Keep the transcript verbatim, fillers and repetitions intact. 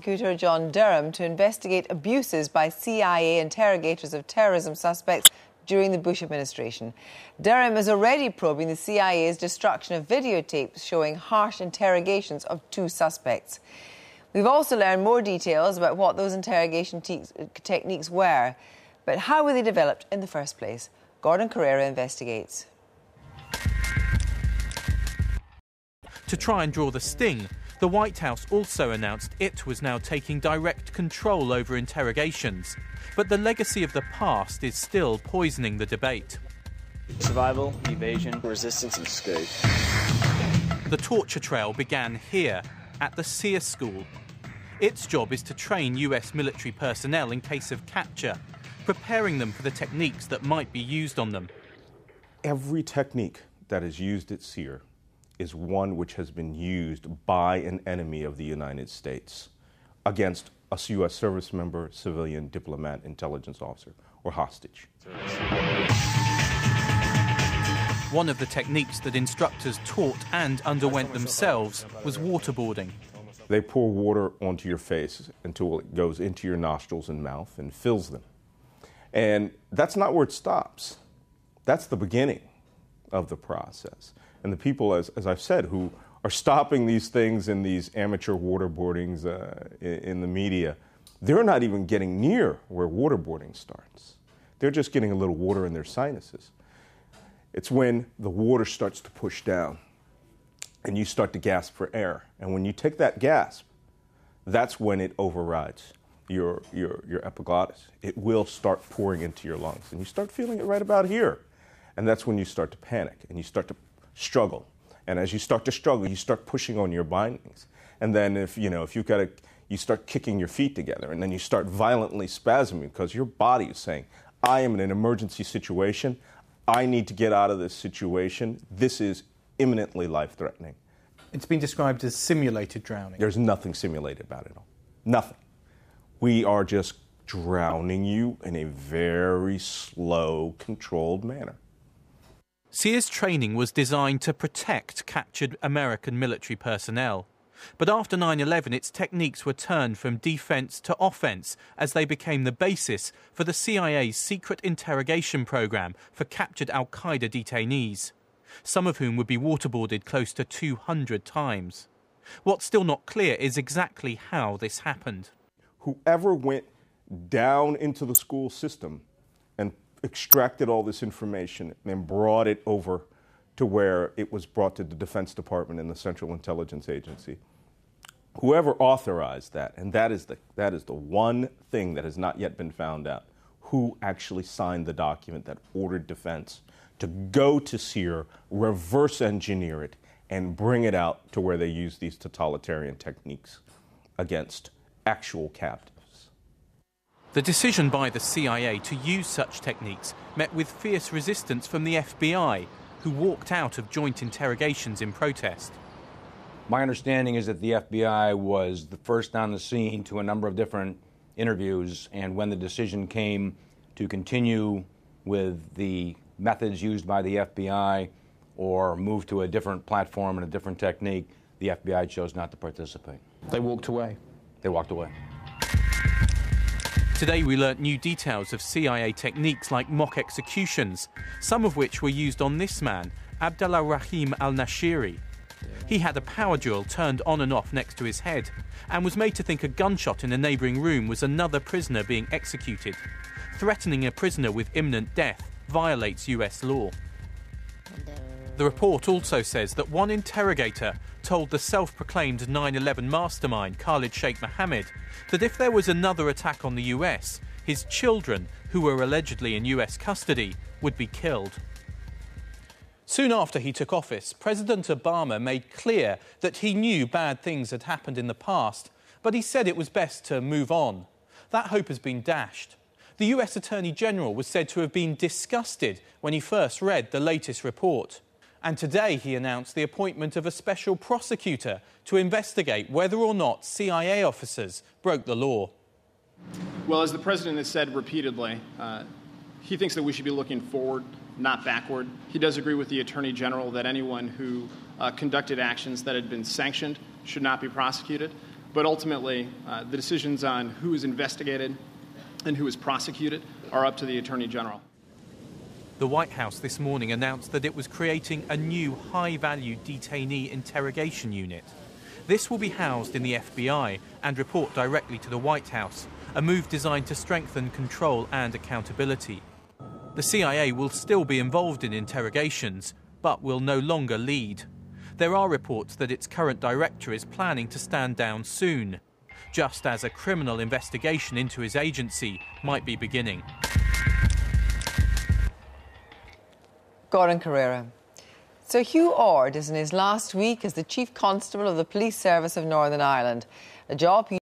Prosecutor John Durham to investigate abuses by C I A interrogators of terrorism suspects during the Bush administration. Durham is already probing the C I A's destruction of videotapes showing harsh interrogations of two suspects. We've also learned more details about what those interrogation te- techniques were, but how were they developed in the first place? Gordon Carrera investigates. To try and draw the sting, the White House also announced it was now taking direct control over interrogations. But the legacy of the past is still poisoning the debate. Survival, evasion, resistance, and escape. The torture trail began here, at the SEER school. Its job is to train U S military personnel in case of capture, preparing them for the techniques that might be used on them. Every technique that is used at SEER is one which has been used by an enemy of the United States against a U S service member, civilian, diplomat, intelligence officer, or hostage. One of the techniques that instructors taught and underwent themselves was waterboarding. They pour water onto your face until it goes into your nostrils and mouth and fills them. And that's not where it stops. That's the beginning of the process. And the people, as, as I've said, who are stopping these things in these amateur waterboardings uh, in, in the media, they're not even getting near where waterboarding starts. They're just getting a little water in their sinuses. It's when the water starts to push down and you start to gasp for air. And when you take that gasp, that's when it overrides your, your, your epiglottis. It will start pouring into your lungs. And you start feeling it right about here. And that's when you start to panic and you start to struggle. And as you start to struggle, you start pushing on your bindings. And then if, you know, if you've got a, you start kicking your feet together and then you start violently spasming because your body is saying, I am in an emergency situation. I need to get out of this situation. This is imminently life-threatening. It's been described as simulated drowning. There's nothing simulated about it all. Nothing. We are just drowning you in a very slow, controlled manner. SEER's training was designed to protect captured American military personnel. But after nine eleven, its techniques were turned from defense to offense as they became the basis for the C I A's secret interrogation program for captured Al-Qaeda detainees, some of whom would be waterboarded close to two hundred times. What's still not clear is exactly how this happened. Whoever went down into the school system and extracted all this information and brought it over to where it was brought to the Defense Department and the Central Intelligence Agency. Whoever authorized that, and that is the, that is the one thing that has not yet been found out, who actually signed the document that ordered defense to go to SEER, reverse engineer it, and bring it out to where they use these totalitarian techniques against actual captives. The decision by the C I A to use such techniques met with fierce resistance from the F B I, who walked out of joint interrogations in protest. My understanding is that the F B I was the first on the scene to a number of different interviews, and when the decision came to continue with the methods used by the F B I or move to a different platform and a different technique, the F B I chose not to participate. They walked away. They walked away. Today we learnt new details of C I A techniques like mock executions, some of which were used on this man, Abdallah Rahim Al-Nashiri. He had a power drill turned on and off next to his head and was made to think a gunshot in a neighbouring room was another prisoner being executed. Threatening a prisoner with imminent death violates U S law. The report also says that one interrogator told the self-proclaimed nine eleven mastermind, Khalid Sheikh Mohammed, that if there was another attack on the U S, his children, who were allegedly in U S custody, would be killed. Soon after he took office, President Obama made clear that he knew bad things had happened in the past, but he said it was best to move on. That hope has been dashed. The U S Attorney General was said to have been disgusted when he first read the latest report. And today he announced the appointment of a special prosecutor to investigate whether or not C I A officers broke the law. Well, as the president has said repeatedly, uh, he thinks that we should be looking forward, not backward. He does agree with the Attorney General that anyone who uh, conducted actions that had been sanctioned should not be prosecuted. But ultimately, uh, the decisions on who is investigated and who is prosecuted are up to the Attorney General. The White House this morning announced that it was creating a new high-value detainee interrogation unit. This will be housed in the F B I and report directly to the White House, a move designed to strengthen control and accountability. The C I A will still be involved in interrogations, but will no longer lead. There are reports that its current director is planning to stand down soon, just as a criminal investigation into his agency might be beginning. Gordon Carrera. So Hugh Orde is in his last week as the Chief Constable of the Police Service of Northern Ireland, a job he